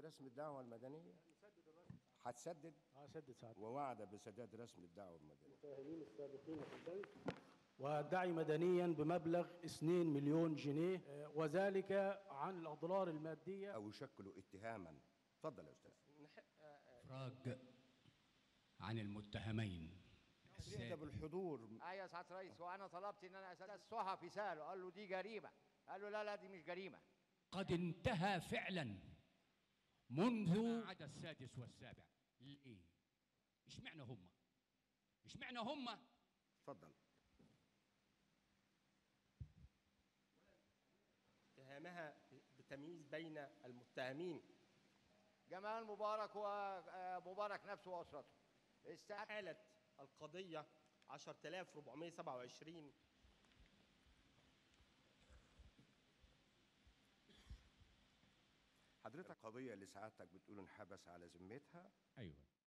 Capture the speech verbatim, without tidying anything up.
رسم الدعوه المدنيه هتسدد هسدد ساعتها ووعد بسداد رسم الدعوه المدنيه المتاهلين السابقين في البنك وادعي مدنيا بمبلغ مليونين جنيه وذلك عن الاضرار الماديه او يشكل اتهاما. اتفضل يا استاذ. افراج عن المتهمين السادة بالحضور. ايوه يا سعاده الرئيس، وانا طلبت ان انا استاذ في ساله قال له دي جريمه، قال له لا لا دي مش جريمه. قد انتهى فعلا منذ عدا السادس والسابع. ليه؟ اشمعنى هم؟ اشمعنى هم؟ اتفضل. اتهامها بتمييز بين المتهمين. جمال مبارك ومبارك نفسه واسرته. استحالت القضيه عشرة آلاف وأربعمائة وسبعة وعشرين. حضرتك القضيه اللي سعادتك بتقول انحبس على ذمتها. ايوه.